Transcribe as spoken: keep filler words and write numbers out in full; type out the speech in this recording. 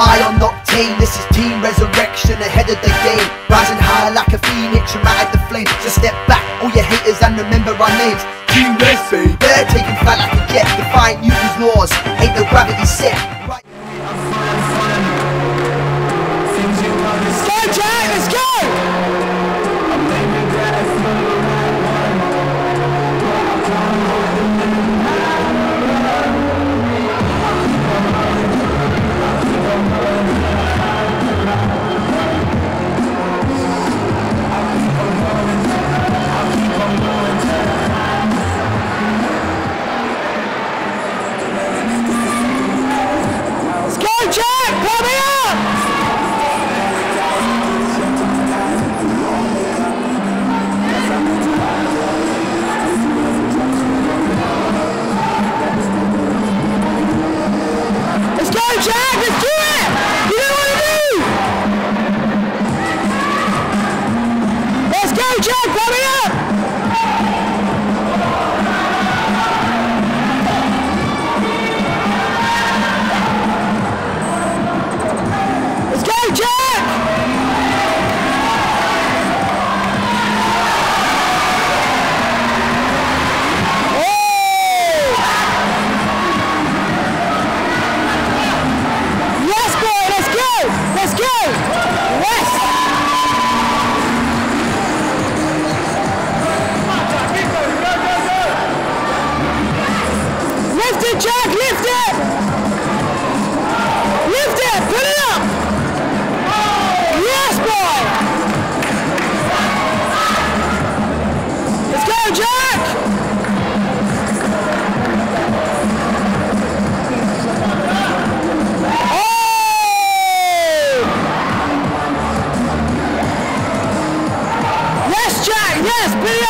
high on Noctane, this is Team Resurrection ahead of the game. Rising high like a phoenix from out of the flames. So step back, all your haters, and remember our names. Team Respeak, they're taking flight like a jet. Defying Newton's laws, ain't no gravity set. Right. Let's go, Jack, let's go! Yes, P D F!